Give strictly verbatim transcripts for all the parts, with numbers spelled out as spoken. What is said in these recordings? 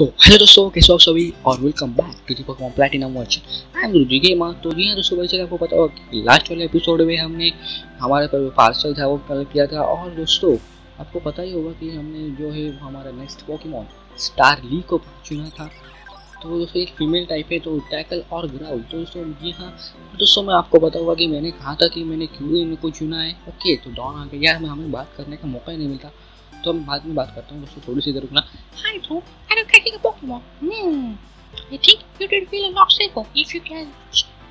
तो हेलो दोस्तों, कैसे हो आप सभी और welcome back to the Pokemon Platinum version. I am Guruji gamer. तो जी हाँ दोस्तों, वैसे आपको पता होगा कि लास्ट वाले एपिसोड में हमने हमारे पर पार्सल था वो कलेक्ट किया था। और दोस्तों आपको पता ही होगा कि हमने जो है हमारा नेक्स्ट पॉकेमॉन स्टारली को चुना था। तो दोस्तों एक फीमेल टाइप है, तो टैकल और ग्राउल। तो दोस्तों ये हाँ दोस्तों मैं आपको बताऊंगा कि मैंने कहा था कि मैंने क्यों इनको चुना है। ओके, तो डॉन आ गया। यार हमें बात करने का मौका ही नहीं मिलता, तो हम बाद में बात करता हूँ दोस्तों, थोड़ी सी देर रुकना। Hi bro, I am catching a Pokemon. Hmm, I think you did feel an obstacle. If you can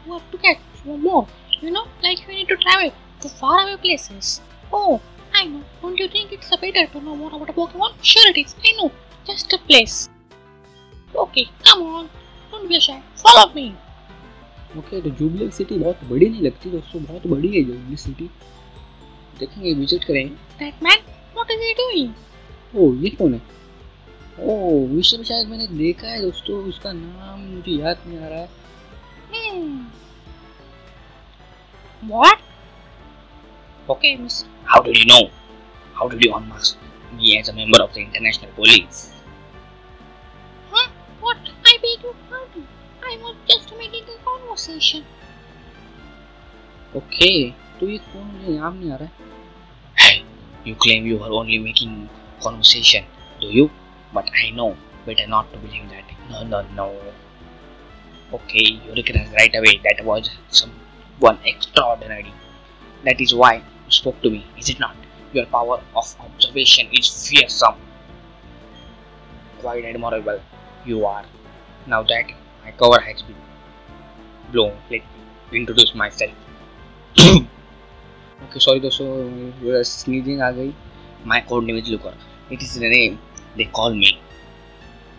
go up to catch more, you know like you need to travel to far away places. Oh I know, don't you think it's better to know more about a Pokemon? Sure it is, I know, just a place. Okay come on, don't be shy, follow me. Okay, तो जुबिलाइफ city बहुत बड़ी नहीं लगती दोस्तों, बहुत बड़ी है Jubilife city. देखेंगे, विजिट करेंगे। That man, what is he doing? Oh ये कौन है? ओह विश्व में शायद मैंने देखा है दोस्तों, उसका नाम मुझे याद नहीं आ रहा है। What? Okay miss, how do you know? How do you unmask me as a member of the international police? हां what? I beg you pardon, I was just making a conversation. Okay, तो ये कौन है? नाम नहीं आ रहा है। You claim you are only making conversation, do you? But I know better not to believe that. No, no, no. Okay, you recognize right away that was someone extraordinary. That is why you spoke to me, is it not? Your power of observation is fearsome. Quite admirable you are. Now that my cover has been blown, let me introduce myself. Okay sorry दोस्तों, sneezing आ गई। My code name is Looker, it is the name they call me.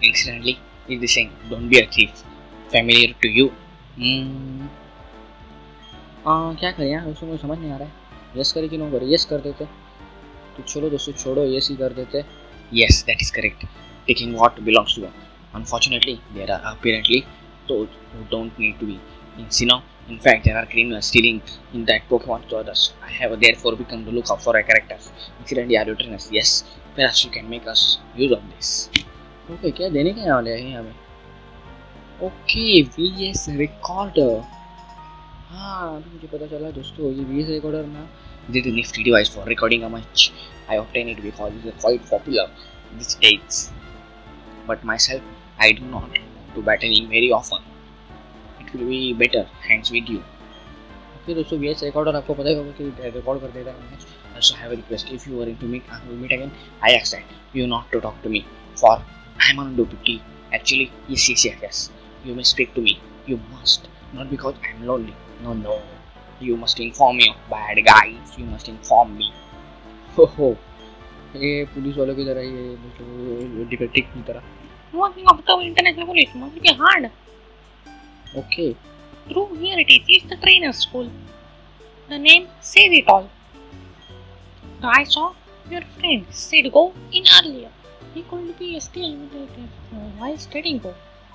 Incidentally is the same, don't be a thief. Familiar to you? क्या करें यार दोस्तों, मुझे समझ नहीं आ रहा है। येस करे कि नो करे? येस कर देते, तो छोड़ो दोस्तों छोड़ो, येस ही कर देते। Yes that is correct, taking what belongs to us. Unfortunately there are apparently दो who don't need to be in. In fact, there are criminals stealing in that Pokemon to others. I have therefore become the lookout for a character. Incidentally, are you trainers? Yes. Perhaps you can make us use of this. Okay, क्या देने के वाले हैं हमें? Okay, V S recorder. हाँ, अभी मुझे पता चला दोस्तों, ये V S recorder ना, this is a nifty device for recording a match. I obtained it because it is quite popular these days. But myself, I do not do battling very often. Will be better hands with you. Okay दोस्तों, V S recorder आपको पता होगा कि record कर देता है। Also have a request, if you are into me, we meet again. I ask that you not to talk to me, for I am on duty. Actually, yes yes yes yes. You must speak to me. You must, not because I am lonely. No no. You must inform me of bad guys. You must inform me. हो हो, ये police वालों की तरह, ये detective की तरह। Working of the international police must be hard. Okay. Through here it is. It's the trainer school. The name says it all. Now I saw your friend said go in earlier. He could be still while studying go.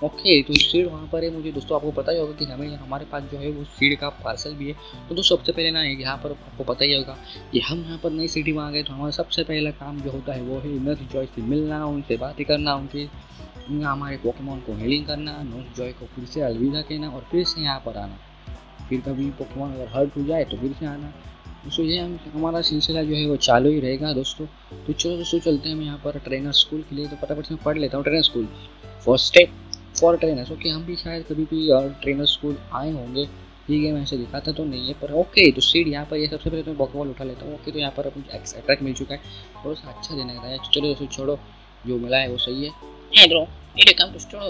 Okay, तो seed वहाँ पर है। मुझे दोस्तों आपको पता ही होगा कि हमें हमारे पास जो है वो सीड का पार्सल भी है। तो दोस्तों सबसे पहले ना यहाँ पर आपको पता ही होगा कि हम यहाँ पर नई सिटी में आ गए, तो हमारा सबसे पहला काम जो होता है वो है नर्स जॉय से मिलना, उनसे बातें करना, उनके हमारे पोकेमॉन को हेलिंग करना, नर्स जॉय को फिर से अलविदा कहना और फिर से यहाँ पर आना। फिर कभी पोकेमॉन अगर हर्ट हो जाए तो फिर से आना। दोस्तों ये हम हमारा सिलसिला जो है वो चालू ही रहेगा दोस्तों। तो चलो दोस्तों चलते हैं हम यहाँ पर ट्रेनर स्कूल के लिए। तो फटाफट से पढ़ लेता हूँ। Trainer school, first step for trainers. Okay, हम भी शायद कभी भी ट्रेनर स्कूल आए होंगे, ये गेम ऐसे दिखाता तो नहीं है पर। ओके, तो सीड यहाँ पर ये सबसे पहले तो मैं पॉकेबॉल उठा लेता हूँ। ओके, तो यहाँ पर मुझे अटैक मिल चुका है, थोड़ा सा अच्छा देने का है। चलो दोस्तों छोड़ो, जो मिला है वो सही है। Hey bro, did you come to studio?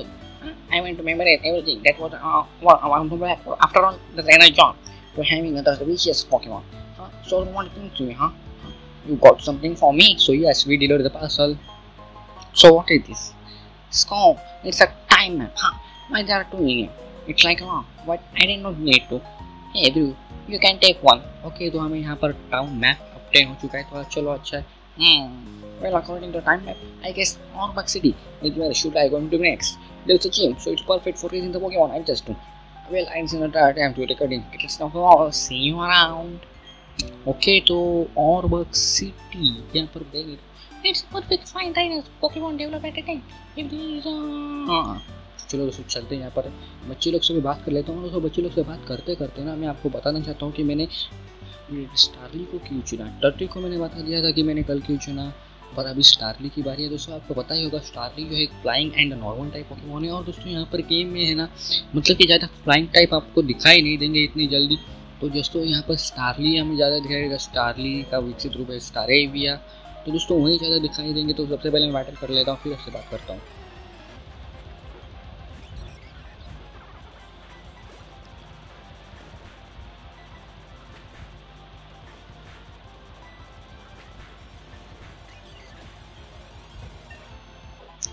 I want to remember everything that was uh, what I want to back. After all, the trainer John was having another vicious Pokemon. Huh? So what came to me, huh? You got something for me? So yes, we delivered the parcel. So what is this? Scope. It's a time map. Huh? Why there are two in it? It's like a map, but I did not need to. Hey bro, you can take one. Okay, तो हमें यहाँ पर town map update हो चुका है, थोड़ा चलो अच्छा है। Hmm. Well, according to time map, I guess Orbuck City is where should I go into next. There is a gym, so it's perfect for raising the Pokemon. I just do. Well, I'm still not attempt to recording. It's now all. See you around. Okay, तो Orbuck City यहाँ पर देख It's good with fine trainers. Pokemon develop at a time. If these are... चलो दोस्तों चलते हैं यहाँ पर बच्चे लोग से भी बात कर लेता हूँ। दोस्तों बच्चे लोग से बात करते करते ना मैं आपको बताना चाहता हूँ कि मैंने स्टारली को क्यों चुना। टर्टी को मैंने बता दिया था कि मैंने कल क्यों चुना, पर अभी स्टारली की बारी है। दोस्तों आपको पता ही होगा स्टारली जो है एक flying and normal type Pokemon है। और दोस्तों यहाँ पर गेम में है ना मतलब कि ज़्यादा फ्लाइंग टाइप आपको दिखाई नहीं देंगे इतनी जल्दी। तो दोस्तों यहाँ पर स्टारली हमें ज़्यादा दिखाई देगा, स्टारली का विकसित रूप है स्टारेविया, तो दोस्तों वहीं ज़्यादा दिखाई देंगे। तो सबसे पहले मैं बैटल कर लेता हूँ फिर उससे बात करता हूँ।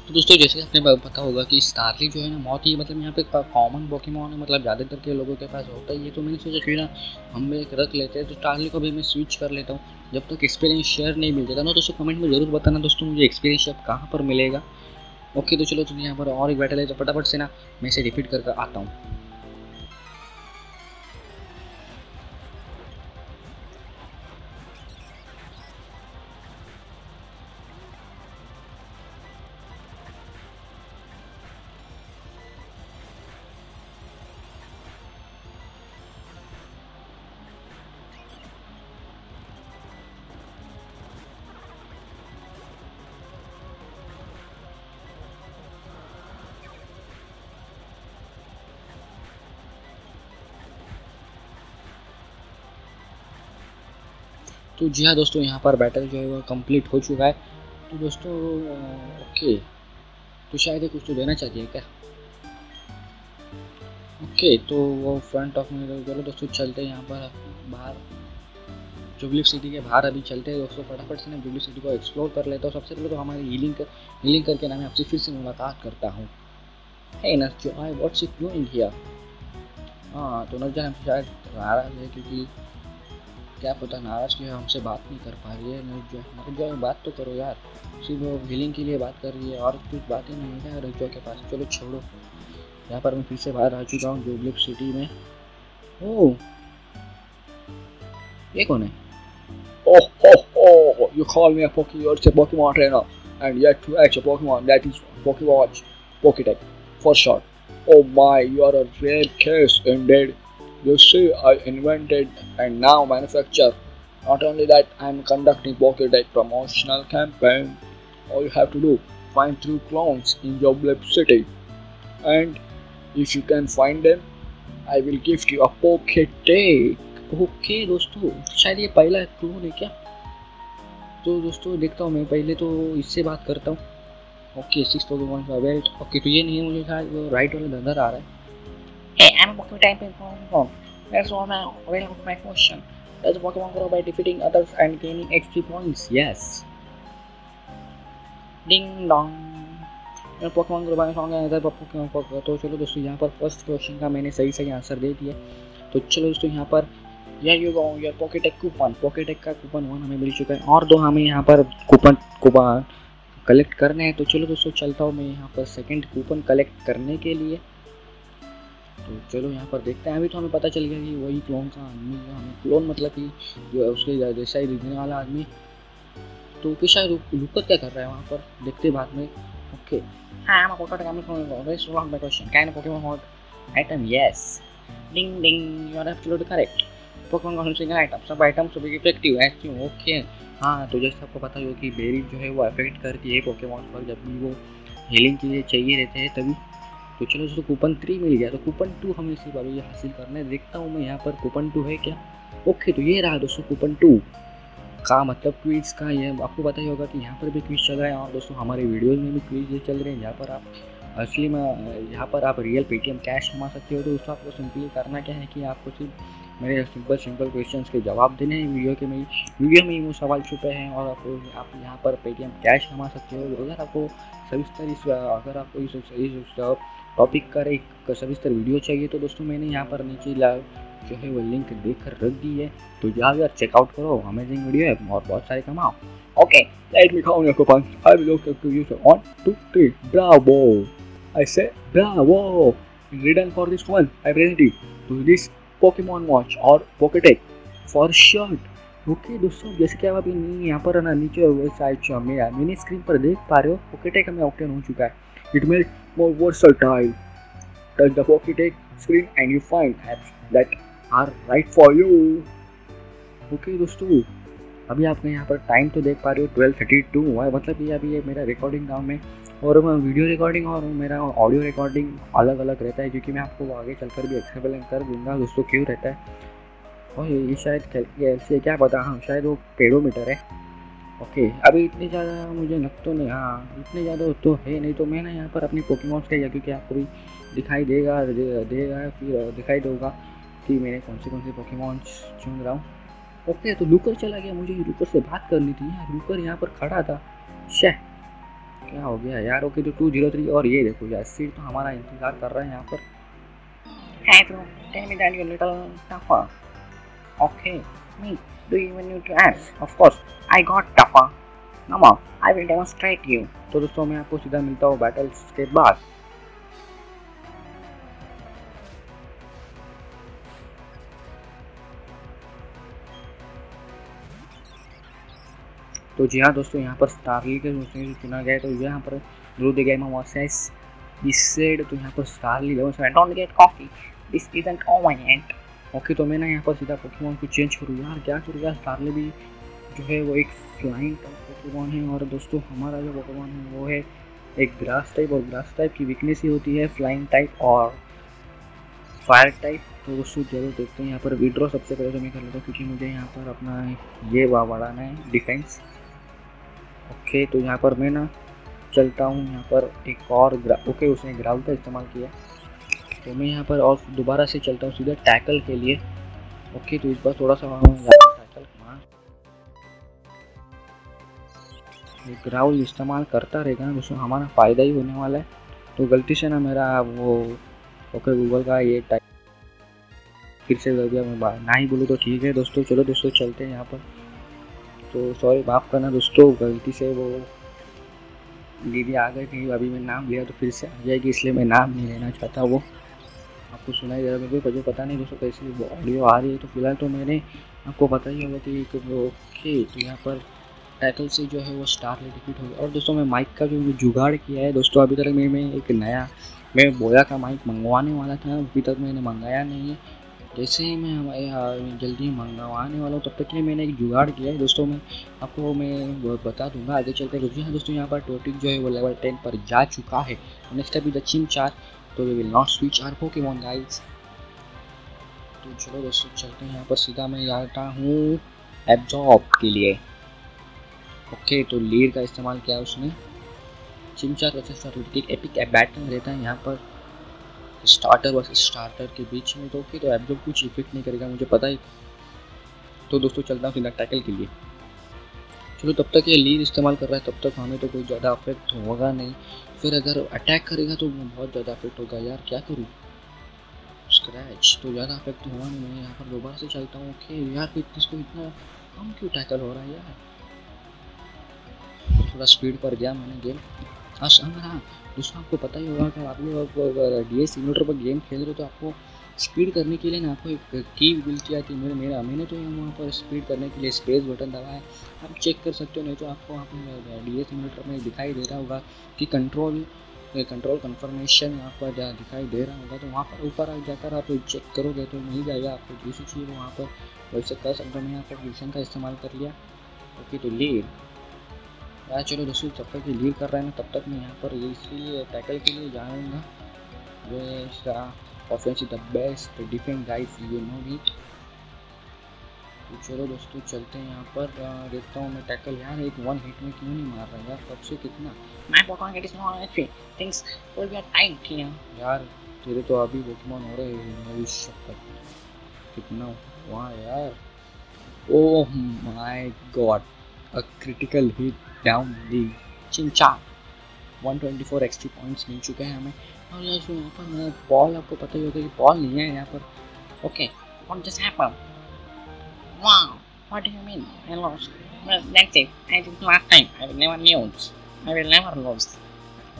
तो दोस्तों जैसे कि आपने पता होगा कि स्टारली जो है ना बहुत ही मतलब यहाँ पे कॉमन पोकेमॉन है, मतलब ज़्यादातर के लोगों के पास होता ही है। तो मैंने सोचा कि ना हम एक रख लेते हैं। तो स्टारली को भी मैं स्विच कर लेता हूँ जब तक एक्सपीरियंस शेयर नहीं मिल जाता ना। दोस्तों कमेंट में ज़रूर बताना दोस्तों मुझे एक्सपीरियंस शेयर कहाँ पर मिलेगा। ओके तो चलो तो यहाँ पर और एक बैटल है, तो फटाफट से ना मैं इसे रिपीट करके आता हूँ। तो जी हाँ दोस्तों यहाँ पर बैटल जो है वो कंप्लीट हो चुका है। तो दोस्तों ओके तो शायद कुछ तो देना चाहिए क्या। ओके तो वो फ्रंट ऑफ में चलो दोस्तों चलते हैं यहाँ पर बाहर जुबलीफ सिटी के बाहर। अभी चलते हैं दोस्तों फटाफट से ना जुबलीफ सिटी को एक्सप्लोर कर लेता हूँ। सबसे पहले तो हमारी हीलिंग कर हीलिंग करके ना मैं आपसे फिर से मुलाकात करता हूँ। है ना जो I what's it doing here. हाँ तो नजर हम शायद आ रहा है क्योंकि क्या पता नाराज़ क्यों है, हमसे बात नहीं कर पा रही है। नर्ज जो जो बात तो करो यार, सिर्फ वो हीलिंग के लिए बात कर रही है और कुछ बातें नहीं है रजो के पास। चलो छोड़ो, यहाँ पर मैं फिर से बाहर आ चुका हूँ जुबलीफ सिटी में। ओह ये कौन है? Oh who you call me a poke और से Pokemon trainer and yet to H a Pokemon that is poke watch poke type for short. Oh my you are a rare case indeed. You see, I invented and now manufacture. Not only that, I am conducting Pokédex promotional campaign. All you have to do, find three clones in Jubilife City, and if you can find them, I will give you a Pokédex. Okay, दोस्तों, शायद ये पहला clone है क्या? तो दोस्तों देखता हूँ मैं, पहले तो इससे बात करता हूँ। Okay, six Pokémon का बेल्ट। Okay, तो ये नहीं है, मुझे शायद वो राइट वाला नजर आ रहा है। Hey, I'm a Pokemon type in Pokemon. That's all my well of my question. Does Pokemon grow by defeating others and gaining X P points? Yes. Ding dong. Your Pokemon grow by song and other Pokemon grow. तो चलो दोस्तों यहाँ पर first question का मैंने सही सही answer दे दिया। तो चलो दोस्तों यहाँ पर यार you go your Pokédex coupon Pokédex का कूपन वन हमें मिल चुका है और दो हमें यहाँ पर कूपन कूपन कलेक्ट करने हैं। तो चलो दोस्तों चलता हूँ मैं यहाँ पर सेकेंड कूपन कलेक्ट करने के लिए। तो चलो यहाँ पर देखते हैं। अभी तो हमें पता चल गया कि वही क्लोन का आदमी है, हमें क्लोन मतलब कि जो है उसके जैसा ही दिखने वाला आदमी। तो कि शायद लुकर क्या कर रहा है वहाँ पर, देखते बाद में। ओके हाँ मैं पोकेट काम में क्वेश्चन क्या Pokemon hot item. Yes ding ding you are absolutely correct. Pokemon का सिंगल आइटम सब आइटम सब इफेक्टिव है। ओके हाँ तो जैसे आपको पता हो कि बेरी जो है वो अफेक्ट करती है पोकेमॉन पर जब भी वो हीलिंग के लिए चाहिए रहते हैं तभी। तो चलो दोस्तों कूपन थ्री मिल गया, तो कूपन टू हमें इसी बार ये हासिल करना है। देखता हूँ मैं यहाँ पर कूपन टू है क्या। ओके तो ये रहा दोस्तों कूपन टू का मतलब क्विज़ का। ये आपको पता ही होगा कि यहाँ पर भी क्विज़ चल रहा है और दोस्तों हमारे वीडियोज़ में भी क्विज़ ये चल रहे हैं जहाँ पर आप असली में यहाँ पर आप रियल पेटीएम कैश कमा सकते हो। तो दोस्तों आपको सिंपली करना क्या है कि आपको सिर्फ मेरे सिंपल सिंपल क्वेश्चन के जवाब देने हैं। वीडियो के में वीडियो में ही वो सवाल छुपे हैं और आपको आप यहाँ पर पेटीएम कैश कमा सकते हो। अगर आपको सविस्तर इस अगर आपको इस इस टॉपिक का एक सविस्तर वीडियो चाहिए तो दोस्तों मैंने यहाँ पर नीचे लाइव जो है वो लिंक देकर रख दी है। तो जाओ यार चेकआउट करो, अमेजिंग वीडियो है और बहुत सारे कमाओ। Okay let me count your coupon. I will look to you one two three bravo. I say bravo in return for this one I present you to this Pokemon watch और Poketch for short okay दोस्तों, जैसे कि आप अभी यहाँ पर ना नीचे वेबसाइट जो मेरा मिनी स्क्रीन पर देख पा रहे हो, पॉकेटेक हमें ऑप्टेन हो चुका है। It made more versatile. Touch the Poketch screen and you find apps that are right for you. Okay दोस्तों, अभी आपने यहाँ पर टाइम तो देख पा रहे हो ट्वेल्व थर्टी टू हुआ है, मतलब ये अभी ये मेरा रिकॉर्डिंग काम है और वीडियो रिकॉर्डिंग और मेरा ऑडियो रिकॉर्डिंग अलग अलग रहता है, क्योंकि मैं आपको आगे चलकर भी एक्सेबल कर दूंगा दोस्तों क्यों रहता है। और ये शायद कैसे क्या पता, हाँ शायद वो पेडोमीटर है। ओके, अभी इतने ज़्यादा मुझे लग तो नहीं, हाँ इतने ज़्यादा तो है नहीं, तो मैंने यहाँ पर अपने पोकेमॉन्स का, या क्योंकि आपको भी दिखाई देगा देगा फिर दिखाई दोगा कि मैंने कौन से कौन से पोकेमॉन्स चुन रहा हूँ। ओके okay, तो लूकर चला गया, मुझे लूकर से बात करनी थी यार, लूकर यहाँ पर खड़ा था, शह क्या हो गया यार। ओके okay, तो टू जीरो थ्री और ये देखो यार सीट तो हमारा इंतजार कर रहा है यहाँ पर। Hey bro, tell me that you're a little tougher. Okay, me, do you even need to ask? Of course, I got tougher. Come on, I will demonstrate you. तो दोस्तों मैं आपको सीधा मिलता हूँ बैटल्स के बाद। तो जी हाँ दोस्तों, यहाँ पर स्टारली के जो चुना गया है, तो यहाँ पर जरूर दे गेम वर्सेस डिसेड, तो यहाँ पर Starly don't get coffee this isn't on my end. Okay, तो मैंने यहाँ पर सीधा पोकेमॉन को चेंज करूँ यार, क्या करूँ यार, स्टारली भी जो है वो एक फ्लाइंग टाइप पोकेमॉन है और दोस्तों हमारा जो पोकेमॉन है वो है एक ग्रास टाइप, और ग्रास टाइप की वीकनेस ही होती है फ्लाइंग टाइप और फायर टाइप। तो दोस्तों जरूर देखते हैं, यहाँ पर विड्रॉ सबसे पहले तो मैं कर लेता हूँ क्योंकि मुझे यहाँ पर अपना ये वाह बढ़ाना है डिफेंस। ओके okay, तो यहाँ पर मैं ना चलता हूँ यहाँ पर एक और ग्रा ओके okay, उसने ग्राउंड का इस्तेमाल किया, तो मैं यहाँ पर और दोबारा से चलता हूँ सीधा टैकल के लिए। ओके okay, तो इस बार थोड़ा सा टैकल ये ग्राउंड इस्तेमाल करता रहेगा ना दोस्तों, हमारा फ़ायदा ही होने वाला है। तो गलती से ना मेरा वो ओके okay, गूगल का ये टाइप फिर से लग गया, मैं ना ही बोलूँ तो ठीक है दोस्तों। चलो दोस्तों चलते हैं यहाँ पर, तो सॉरी माफ़ करना दोस्तों, गलती से वो दीदी आ गई थी, अभी मैं नाम लिया तो फिर से आ जाएगी, इसलिए मैं नाम नहीं लेना चाहता, वो आपको सुनाई दे रहा है मेरे को मुझे पता नहीं दोस्तों कैसी ऑडियो आ रही है। तो फिलहाल तो मैंने आपको पता ही होगा कि ओके, तो यहाँ पर टाइटल से जो है वो स्टारली टिकट होगी। और दोस्तों मैं माइक का जो जुगाड़ किया है दोस्तों, अभी तक मैं मैं एक नया मैं बोया का माइक मंगवाने वाला था, अभी तक मैंने मंगाया नहीं है, जैसे ही मैं हमारे जल्दी मंगवाने वाला हूँ तब तक के लिए मैंने एक जुगाड़ किया है दोस्तों, मैं आपको मैं बता दूंगा आगे चलते हैं। जी हाँ दोस्तों, यहाँ पर टोटिक जो है वो लेवल टेन पर जा चुका है। नेक्स्ट अभी दक्षिण चार, तो we will not switch our Pokemon guys. तो चलो दोस्तों चलते हैं, यहाँ पर सीधा मैं जाता हूँ एब्जॉर्ब के लिए। ओके, तो लीर का इस्तेमाल किया उसने, चिमचार वर्सेस टोटिक एपिक बैटल रहता है यहाँ पर स्टार्टर वर्सेस स्टार्टर के बीच में। तो ओके, तो एब्जॉर्ब कुछ इफेक्ट नहीं करेगा मुझे पता ही। तो दोस्तों चलता हूँ सीधा टैकल के लिए। चलो, तब तक ये लीड इस्तेमाल कर रहा है तब तक हमें तो कोई ज़्यादा अफेक्ट होगा नहीं, फिर अगर अटैक करेगा तो बहुत ज़्यादा अफेक्ट होगा यार, क्या करूँ। स्क्रैच तो ज़्यादा अफेक्ट हुआ नहीं, मैं यहाँ पर दोबारा से चलता हूँ। ओके यार, फिटनेस को इतना कम क्यों टैकल हो रहा है यार, थोड़ा स्पीड पर गया मैंने गेम। हाँ हाँ दोस्तों, आपको पता ही होगा कि आप लोग अगर डी एस इन्वर्टर पर गेम खेल रहे हो तो आपको स्पीड करने के लिए ना आपको एक की मिलती आती है। मेरे मेरा मैंने तो यहाँ वहाँ पर स्पीड करने के लिए स्पेस बटन दबाया है, आप चेक कर सकते हो, नहीं तो आपको आपने डी एस इन्वर्टर में दिखाई दे रहा होगा कि कंट्रोल कंट्रोल कन्फर्मेशन आपका जहाँ दिखाई दे रहा होगा, तो वहाँ पर ऊपर जाकर आप चेक करोगे तो मिल जाएगा आपको, जैसी चीज़ वहाँ पर वैसे कर सकते हो। मैंने आपका विजन का इस्तेमाल कर लिया। ओके, तो लीड यार, चलो दोस्तों तब तक ये लीड कर रहा है ना तब तक मैं यहाँ पर ये इसलिए टैकल के लिए जाऊँगा, वे offence the best defence guys you know it. तो चलो दोस्तों चलते हैं, यहाँ पर देखता हूँ मैं टैकल यार एक वन हिट में क्यों नहीं मार रहा यार, कब से कितना मैं पोकेमॉन इट इज नॉट एफी things will be a time किया यार, तेरे तो अभी पोकेमॉन हो रहे हैं भविष्य तक कितना हुआ यार। Oh my God, a critical hit down the Chimchar, one twenty four extra points मिल चुके हैं हमें। और यहाँ पर मेरा बॉल आपको पता ही होगा कि बॉल नहीं है यहाँ पर। Okay, what just happened? Wow, what do you mean I lost? Well that's it, I think last time I will never lose, I will never lose.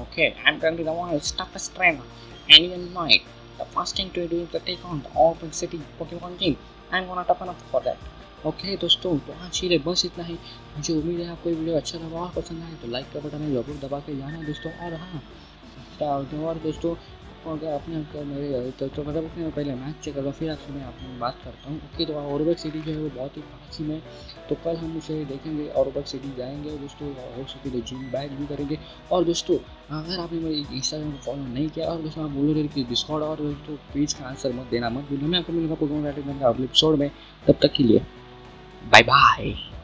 Okay, I am going to the world's toughest trainer and you know it, the first thing to do is to take on the open city Pokemon team, I am gonna toughen up for that. Okay दोस्तों, तो हाँ चीज़ है बस इतना ही। मुझे उम्मीद है आपको ये वीडियो अच्छा लगा और पसंद आए तो लाइक का बटन जरूर दबा के जाना दोस्तों। और हाँ और दोस्तों अगर अपने मेरे तो, तो मतलब उसमें पहले मैच चेक करूँगा फिर आपसे मैं आपने बात करता हूँ। ओके तो जुबिलाइफ सिटी जो है वो बहुत ही पास ही में, तो कल हम उसे देखेंगे और जुबिलाइफ सिटी जाएंगे दोस्तों। हो सके तो जिम बैग भी करेंगे। और दोस्तों अगर आपने मेरे इंस्टाग्राम को फॉलो नहीं किया और दोस्तों आप बोल रहे कि डिस्कॉर्ड और दोस्तों पेज का आंसर मत देना मत बोलो। मैं आपको मिलूँगा प्रोग्राम अगले एपिसोड में, तब तक के लिए बाय बाय।